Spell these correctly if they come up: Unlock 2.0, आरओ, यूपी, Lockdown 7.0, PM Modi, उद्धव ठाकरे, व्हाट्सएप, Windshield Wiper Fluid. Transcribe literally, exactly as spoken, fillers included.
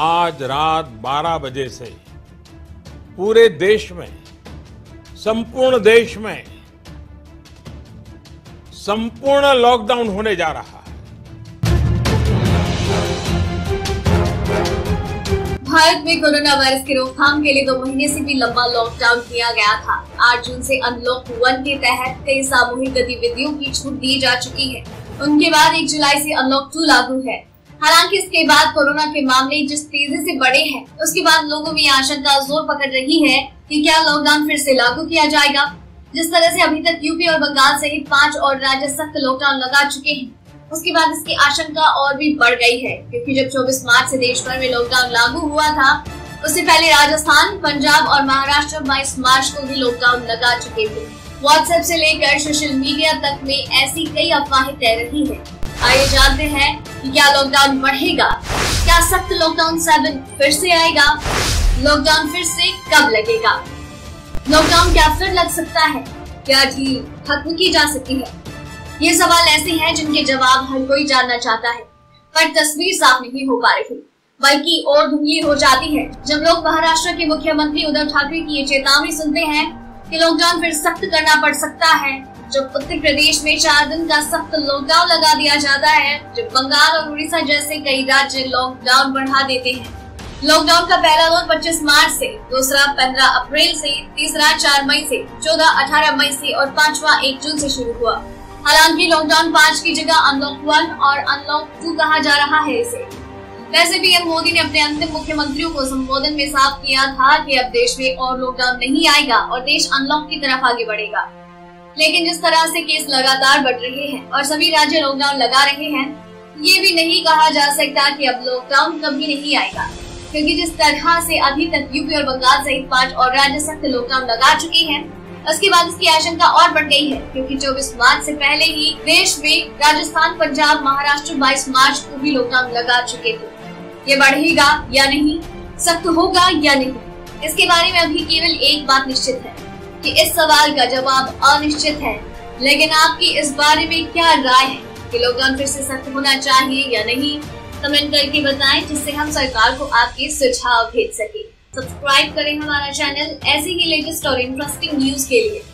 आज रात बारह बजे से पूरे देश में, संपूर्ण देश में संपूर्ण लॉकडाउन होने जा रहा है। भारत में कोरोना वायरस की रोकथाम के लिए दो महीने से भी लंबा लॉकडाउन किया गया था। आठ जून से अनलॉक वन के तहत कई सामूहिक गतिविधियों की छूट दी जा चुकी है। उनके बाद एक जुलाई से अनलॉक टू लागू है। हालांकि इसके बाद कोरोना के मामले जिस तेजी से बढ़े हैं, उसके बाद लोगों में आशंका जोर पकड़ रही है कि क्या लॉकडाउन फिर से लागू किया जाएगा। जिस तरह से अभी तक यूपी और बंगाल सहित पांच और राज्य सख्त लॉकडाउन लगा चुके हैं, उसके बाद इसकी आशंका और भी बढ़ गई है, क्योंकि जब चौबीस मार्च से देश भर में लॉकडाउन लागू हुआ था, उससे पहले राजस्थान, पंजाब और महाराष्ट्र बाईस मार्च को भी लॉकडाउन लगा चुके थे। व्हाट्सएप से लेकर सोशल मीडिया तक में ऐसी कई अफवाहें तैर रही है। आइए जानते हैं कि क्या लॉकडाउन बढ़ेगा, क्या सख्त लॉकडाउन सेवन फिर से आएगा, लॉकडाउन फिर से कब लगेगा, लॉकडाउन क्या फिर लग सकता है, क्या ढील खत्म की जा सकती है। ये सवाल ऐसे हैं जिनके जवाब हर कोई जानना चाहता है, पर तस्वीर साफ नहीं हो पा रही, बल्कि और धुंधली हो जाती है जब लोग महाराष्ट्र के मुख्यमंत्री उद्धव ठाकरे की ये चेतावनी सुनते हैं कि लॉकडाउन फिर सख्त करना पड़ सकता है। जब उत्तर प्रदेश में चार दिन का सख्त लॉकडाउन लगा दिया जाता है, जब बंगाल और उड़ीसा जैसे कई राज्य लॉकडाउन बढ़ा देते हैं। लॉकडाउन का पहला दौर पच्चीस मार्च से, दूसरा पंद्रह अप्रैल से, तीसरा चार मई से, चौदह अठारह मई से और पांचवा एक जून से शुरू हुआ। हालांकि लॉकडाउन पाँच की जगह अनलॉक वन और अनलॉक टू कहा जा रहा है इसे। वैसे पीएम मोदी ने अपने अंतिम मुख्यमंत्रियों को संबोधन में साफ किया था कि अब देश में और लॉकडाउन नहीं आएगा और देश अनलॉक की तरफ आगे बढ़ेगा। लेकिन जिस तरह से केस लगातार बढ़ रहे हैं और सभी राज्य लॉकडाउन लगा रहे हैं, ये भी नहीं कहा जा सकता कि अब लॉकडाउन कभी नहीं आएगा, क्योंकि जिस तरह से अभी तक यूपी और बंगाल सहित पाँच और राज्य सख्त लॉकडाउन लगा चुके हैं, उसके बाद इसकी आशंका और बढ़ गई है, क्योंकि चौबीस मार्च से पहले ही देश में राजस्थान, पंजाब, महाराष्ट्र बाईस मार्च को भी लॉकडाउन लगा चुके थे। ये बढ़ेगा या नहीं, सख्त होगा या नहीं, इसके बारे में अभी केवल एक बात निश्चित है कि इस सवाल का जवाब अनिश्चित है। लेकिन आपकी इस बारे में क्या राय है कि लॉकडाउन फिर से सख्त होना चाहिए या नहीं, कमेंट करके बताएं, जिससे हम सरकार को आपके सुझाव भेज सके। सब्सक्राइब करें हमारा चैनल ऐसे ही लेटेस्ट और इंटरेस्टिंग न्यूज़ के लिए।